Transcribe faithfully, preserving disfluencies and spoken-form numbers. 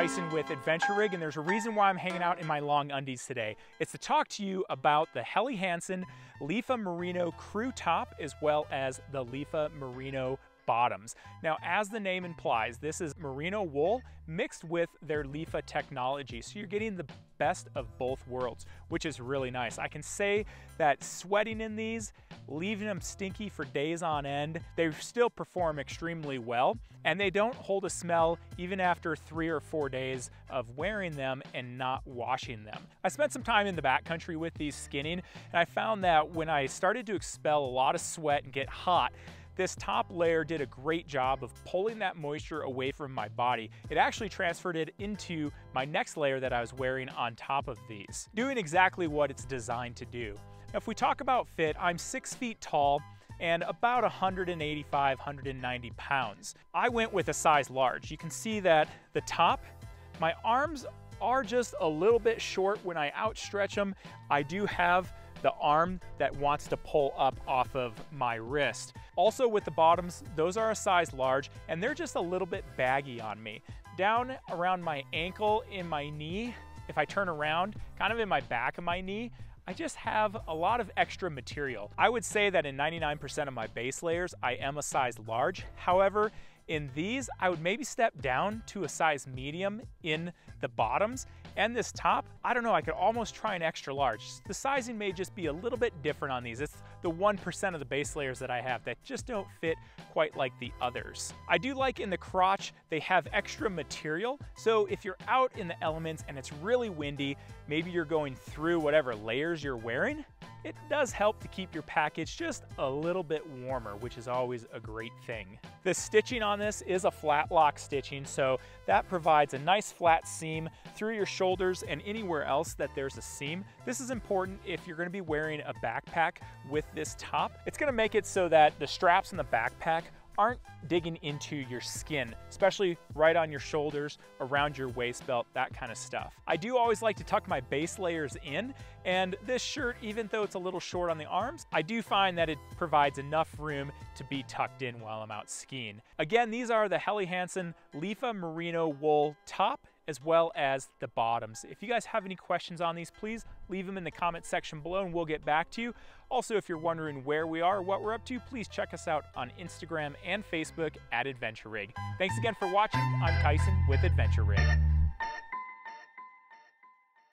Tyson with Adventure Rig, and there's a reason why I'm hanging out in my long undies today. It's to talk to you about the Helly Hansen Lifa Merino crew top as well as the Lifa Merino bottoms. Now, as the name implies, this is merino wool mixed with their Lifa technology, so you're getting the best of both worlds, which is really nice. I can say that sweating in these, leaving them stinky for days on end, they still perform extremely well, and they don't hold a smell even after three or four days of wearing them and not washing them. I spent some time in the backcountry with these skinning, and I found that when I started to expel a lot of sweat and get hot, this top layer did a great job of pulling that moisture away from my body. It actually transferred it into my next layer that I was wearing on top of these, doing exactly what it's designed to do. Now, if we talk about fit, I'm six feet tall and about one eighty-five, one ninety pounds. I went with a size large. You can see that the top, my arms are just a little bit short. When I outstretch them, I do have the arm that wants to pull up off of my wrist. Also with the bottoms, those are a size large and they're just a little bit baggy on me. Down around my ankle, in my knee, if I turn around, kind of in my back of my knee, I just have a lot of extra material. I would say that in ninety-nine percent of my base layers, I am a size large. However, in these, I would maybe step down to a size medium in the bottoms, and this top, I don't know, I could almost try an extra large. The sizing may just be a little bit different on these. It's the one percent of the base layers that I have that just don't fit quite like the others. I do like in the crotch, they have extra material. So if you're out in the elements and it's really windy, maybe you're going through whatever layers you're wearing, it does help to keep your package just a little bit warmer, which is always a great thing. The stitching on this is a flat lock stitching, so that provides a nice flat seam through your shoulders and anywhere else that there's a seam. This is important if you're gonna be wearing a backpack with this top. It's gonna make it so that the straps in the backpack aren't digging into your skin, especially right on your shoulders, around your waist belt, that kind of stuff. I do always like to tuck my base layers in, and this shirt, even though it's a little short on the arms, I do find that it provides enough room to be tucked in while I'm out skiing. Again, these are the Helly Hansen Lifa Merino wool top as well as the bottoms. If you guys have any questions on these, please leave them in the comment section below and we'll get back to you. Also, if you're wondering where we are, what we're up to, please check us out on Instagram and Facebook at Adventure Rig. Thanks again for watching. I'm Tyson with Adventure Rig.